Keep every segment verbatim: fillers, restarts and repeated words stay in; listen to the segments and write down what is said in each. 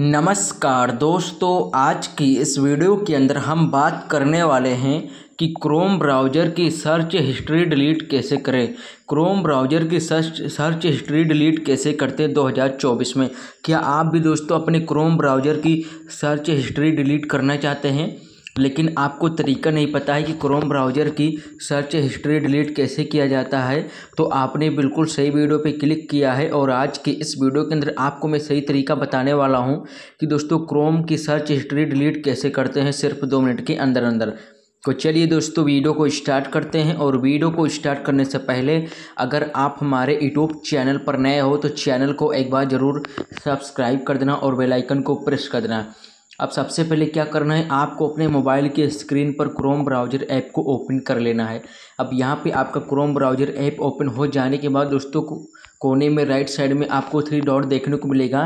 नमस्कार दोस्तों, आज की इस वीडियो के अंदर हम बात करने वाले हैं कि क्रोम ब्राउज़र की सर्च हिस्ट्री डिलीट कैसे करें। क्रोम ब्राउज़र की सर्च सर्च हिस्ट्री डिलीट कैसे करते दो हज़ार चौबीस में। क्या आप भी दोस्तों अपने क्रोम ब्राउज़र की सर्च हिस्ट्री डिलीट करना चाहते हैं, लेकिन आपको तरीका नहीं पता है कि क्रोम ब्राउज़र की सर्च हिस्ट्री डिलीट कैसे किया जाता है? तो आपने बिल्कुल सही वीडियो पे क्लिक किया है और आज की इस वीडियो के अंदर आपको मैं सही तरीका बताने वाला हूं कि दोस्तों क्रोम की सर्च हिस्ट्री डिलीट कैसे करते हैं सिर्फ दो मिनट के अंदर अंदर। तो चलिए दोस्तों वीडियो को स्टार्ट करते हैं। और वीडियो को स्टार्ट करने से पहले अगर आप हमारे यूट्यूब चैनल पर नए हो तो चैनल को एक बार ज़रूर सब्सक्राइब कर देना और बेल आइकन को प्रेस कर देना। अब सबसे पहले क्या करना है, आपको अपने मोबाइल के स्क्रीन पर क्रोम ब्राउज़र ऐप को ओपन कर लेना है। अब यहाँ पे आपका क्रोम ब्राउज़र ऐप ओपन हो जाने के बाद दोस्तों को कोने में राइट साइड में आपको थ्री डॉट देखने को मिलेगा,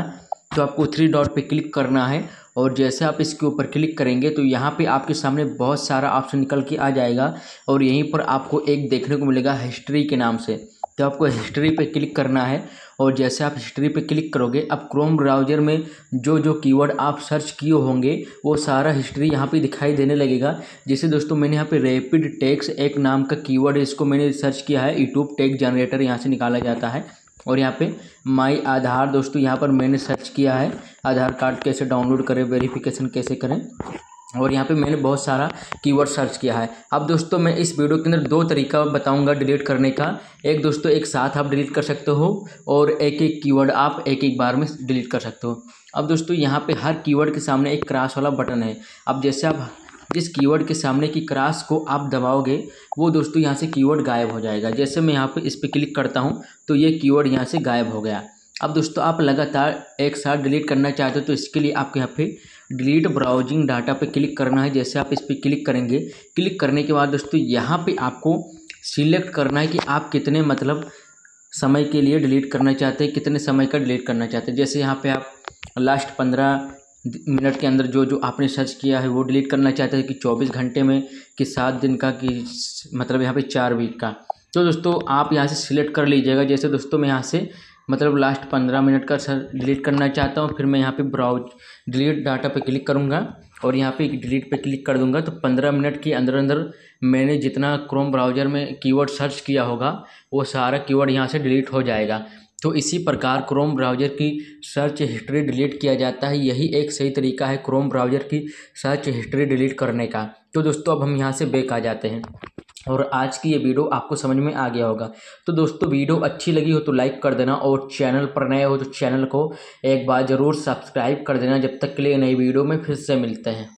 तो आपको थ्री डॉट पे क्लिक करना है। और जैसे आप इसके ऊपर क्लिक करेंगे तो यहाँ पे आपके सामने बहुत सारा ऑप्शन निकल के आ जाएगा और यहीं पर आपको एक देखने को मिलेगा हिस्ट्री के नाम से, तो आपको हिस्ट्री पे क्लिक करना है। और जैसे आप हिस्ट्री पे क्लिक करोगे अब क्रोम ब्राउज़र में जो जो कीवर्ड आप सर्च किए होंगे वो सारा हिस्ट्री यहाँ पे दिखाई देने लगेगा। जैसे दोस्तों मैंने यहाँ पे रैपिड टैक्स एक नाम का कीवर्ड है, इसको मैंने सर्च किया है, यूट्यूब टैग जनरेटर यहाँ से निकाला जाता है। और यहाँ पे माई आधार दोस्तों यहाँ पर मैंने सर्च किया है, आधार कार्ड कैसे डाउनलोड करें, वेरीफिकेशन कैसे करें, और यहाँ पे मैंने बहुत सारा कीवर्ड सर्च किया है। अब दोस्तों मैं इस वीडियो के अंदर दो तरीका बताऊंगा डिलीट करने का। एक दोस्तों एक साथ आप डिलीट कर सकते हो और एक एक कीवर्ड आप एक एक बार में डिलीट कर सकते हो। अब दोस्तों यहाँ पे हर कीवर्ड के सामने एक क्रॉस वाला बटन है। अब जैसे आप जिस कीवर्ड के सामने की क्रॉस को आप दबाओगे वो दोस्तों यहाँ से कीवर्ड गायब हो जाएगा। जैसे मैं यहाँ पर इस पर क्लिक करता हूँ तो ये कीवर्ड यहाँ से गायब हो गया। अब दोस्तों आप लगातार एक साथ डिलीट करना चाहते हो तो इसके लिए आपको यहाँ पे डिलीट ब्राउजिंग डाटा पे क्लिक करना है। जैसे आप इस पर क्लिक करेंगे, क्लिक करने के बाद दोस्तों यहाँ पे आपको सिलेक्ट करना है कि आप कितने मतलब समय के लिए डिलीट करना चाहते हैं, कितने समय का डिलीट करना चाहते हैं। जैसे यहाँ पे आप लास्ट पंद्रह मिनट के अंदर जो जो आपने सर्च किया है वो डिलीट करना चाहते हैं, कि चौबीस घंटे में, कि सात दिन का, कि मतलब यहाँ पर चार वीक का। तो दोस्तों आप यहाँ से सिलेक्ट कर लीजिएगा। जैसे दोस्तों मैं यहाँ से मतलब लास्ट पंद्रह मिनट का सर डिलीट करना चाहता हूँ, फिर मैं यहाँ पे ब्राउज डिलीट डाटा पे क्लिक करूँगा और यहाँ पे डिलीट पे क्लिक कर दूँगा। तो पंद्रह मिनट के अंदर अंदर मैंने जितना क्रोम ब्राउज़र में कीवर्ड सर्च किया होगा वो सारा कीवर्ड यहाँ से डिलीट हो जाएगा। तो इसी प्रकार क्रोम ब्राउज़र की सर्च हिस्ट्री डिलीट किया जाता है। यही एक सही तरीका है क्रोम ब्राउज़र की सर्च हिस्ट्री डिलीट करने का। तो दोस्तों अब हम यहाँ से बैक आ जाते हैं और आज की ये वीडियो आपको समझ में आ गया होगा। तो दोस्तों वीडियो अच्छी लगी हो तो लाइक कर देना और चैनल पर नए हो तो चैनल को एक बार ज़रूर सब्सक्राइब कर देना। जब तक के लिए नई वीडियो में फिर से मिलते हैं।